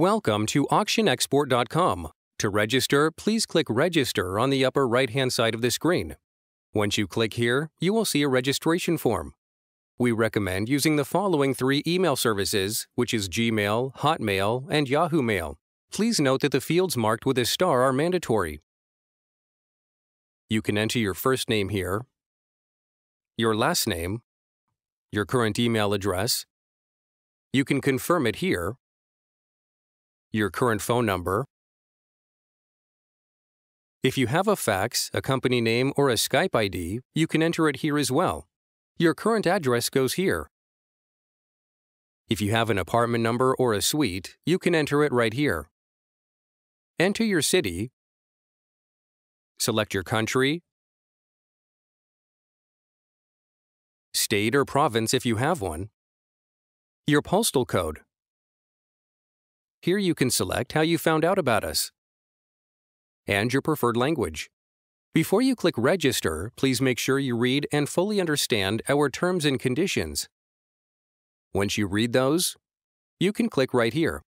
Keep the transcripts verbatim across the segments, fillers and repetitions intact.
Welcome to auction export dot com. To register, please click Register on the upper right-hand side of the screen. Once you click here, you will see a registration form. We recommend using the following three email services, which is Gmail, Hotmail, and Yahoo Mail. Please note that the fields marked with a star are mandatory. You can enter your first name here, your last name, your current email address. You can confirm it here, your current phone number. If you have a fax, a company name, or a Skype I D, you can enter it here as well. Your current address goes here. If you have an apartment number or a suite, you can enter it right here. Enter your city. Select your country, state or province if you have one, your postal code. Here you can select how you found out about us and your preferred language. Before you click Register, please make sure you read and fully understand our terms and conditions. Once you read those, you can click right here.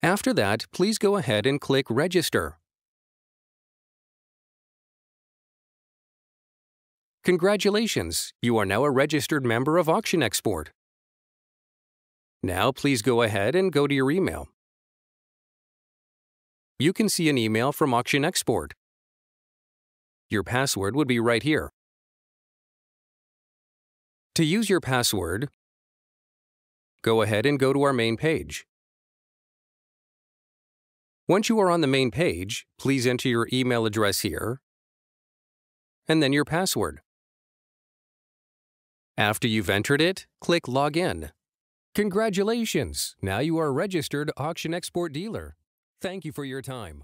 After that, please go ahead and click Register. Congratulations, you are now a registered member of Auction Export. Now please go ahead and go to your email. You can see an email from Auction Export. Your password would be right here. To use your password, go ahead and go to our main page. Once you are on the main page, please enter your email address here and then your password. After you've entered it, click Login. Congratulations! Now you are a registered Auction Export dealer. Thank you for your time.